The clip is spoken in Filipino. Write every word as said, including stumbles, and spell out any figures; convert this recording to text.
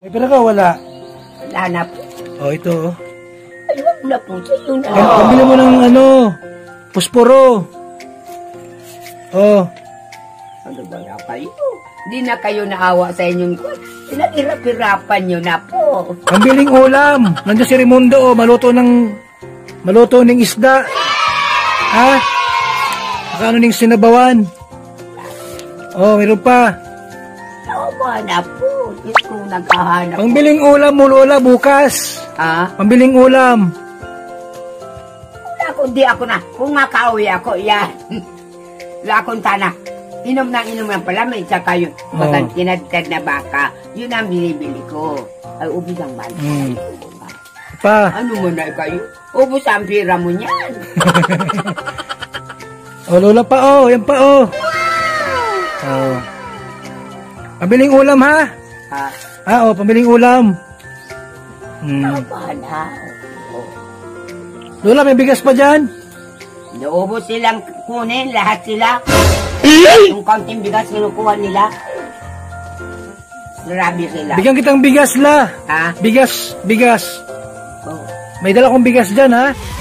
May pera ka, wala? Wala na po. Oh, ito oh. Alam mo na po, sa'yo na. Oh. Pabili mo ng ano, posporo. Oh. Ano ba nga pa ito? Hindi na kayo naawa sa inyong kwan. Pinahirap-hirapan nyo na po. Pambiling ulam. Nandiyan si Raimundo, oh. Maluto ng, maluto ng isda. Ha? Baka ano ng sinabawan. Oh, mayroon pa. Nawa na po. Nagkahanap. Pambiling ulam mo, Lola, bukas. Ha? Pambiling ulam. Wala ko, hindi ako na. Kung makauwi ako, yan. Wala akong tana. Inom na inom lang pala, may tsaka yun. Bagang oh. Tinadtad na baka, yun ang binibili ko. Ay, ubos ang bala. Hmm. Pa. Ano mo na kayo? Ubos ang pira mo niyan. O, oh, Lola, pa, oh. Yan pa, oh. Wow! Oh. Pambiling ulam, ha? Ha? Ah, oh, pambiling ulam. Hmm. Lola, may bigas pa dyan? Naubos silang kunin, lahat sila. Yung kaunting bigas kinukuha nila. Grabe sila. Bigyan kitang bigas, La. Ha? Bigas, bigas. Oh. May dala kong bigas dyan, ha?